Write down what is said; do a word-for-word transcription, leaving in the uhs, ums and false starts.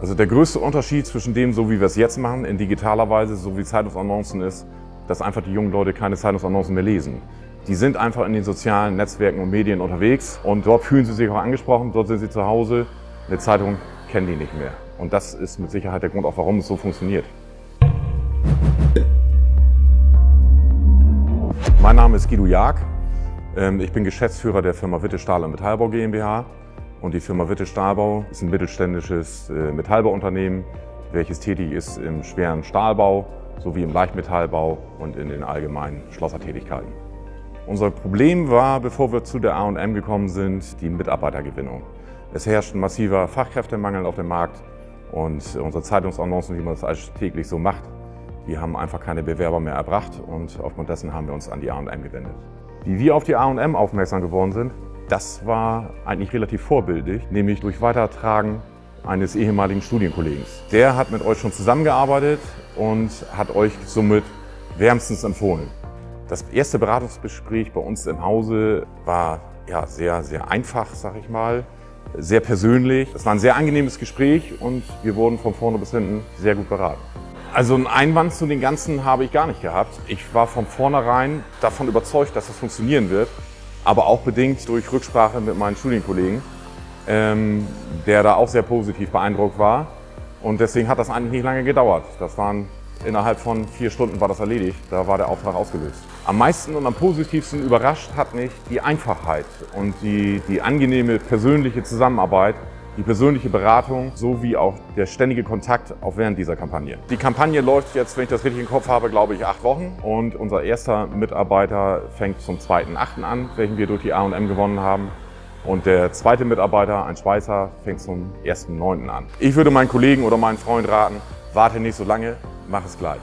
Also der größte Unterschied zwischen dem, so wie wir es jetzt machen, in digitaler Weise, so wie Zeitungsannoncen ist, dass einfach die jungen Leute keine Zeitungsannoncen mehr lesen. Die sind einfach in den sozialen Netzwerken und Medien unterwegs und dort fühlen sie sich auch angesprochen, dort sind sie zu Hause. Eine Zeitung kennen die nicht mehr. Und das ist mit Sicherheit der Grund, auch warum es so funktioniert. Mein Name ist Guido Jaag. Ich bin Geschäftsführer der Firma Witte Stahl und Metallbau GmbH. Und die Firma Witte Stahlbau ist ein mittelständisches Metallbauunternehmen, welches tätig ist im schweren Stahlbau sowie im Leichtmetallbau und in den allgemeinen Schlossertätigkeiten. Unser Problem war, bevor wir zu der A und M gekommen sind, die Mitarbeitergewinnung. Es herrscht ein massiver Fachkräftemangel auf dem Markt und unsere Zeitungsannoncen, wie man das täglich so macht, die haben einfach keine Bewerber mehr erbracht und aufgrund dessen haben wir uns an die A und M gewendet. Wie wir auf die A und M aufmerksam geworden sind, das war eigentlich relativ vorbildlich, nämlich durch Weitertragen eines ehemaligen Studienkollegen. Der hat mit euch schon zusammengearbeitet und hat euch somit wärmstens empfohlen. Das erste Beratungsgespräch bei uns im Hause war ja, sehr, sehr einfach, sag ich mal, sehr persönlich. Es war ein sehr angenehmes Gespräch und wir wurden von vorne bis hinten sehr gut beraten. Also einen Einwand zu den Ganzen habe ich gar nicht gehabt. Ich war von vornherein davon überzeugt, dass das funktionieren wird. Aber auch bedingt durch Rücksprache mit meinen Studienkollegen, ähm, der da auch sehr positiv beeindruckt war. Und deswegen hat das eigentlich nicht lange gedauert. Das waren innerhalb von vier Stunden war das erledigt, da war der Auftrag ausgelöst. Am meisten und am positivsten überrascht hat mich die Einfachheit und die, die angenehme persönliche Zusammenarbeit, die persönliche Beratung sowie auch der ständige Kontakt auch während dieser Kampagne. Die Kampagne läuft jetzt, wenn ich das richtig im Kopf habe, glaube ich acht Wochen und unser erster Mitarbeiter fängt zum zweiten achten an, welchen wir durch die A und M gewonnen haben. Und der zweite Mitarbeiter, ein Schweißer, fängt zum ersten neunten an. Ich würde meinen Kollegen oder meinen Freund raten, warte nicht so lange, mach es gleich.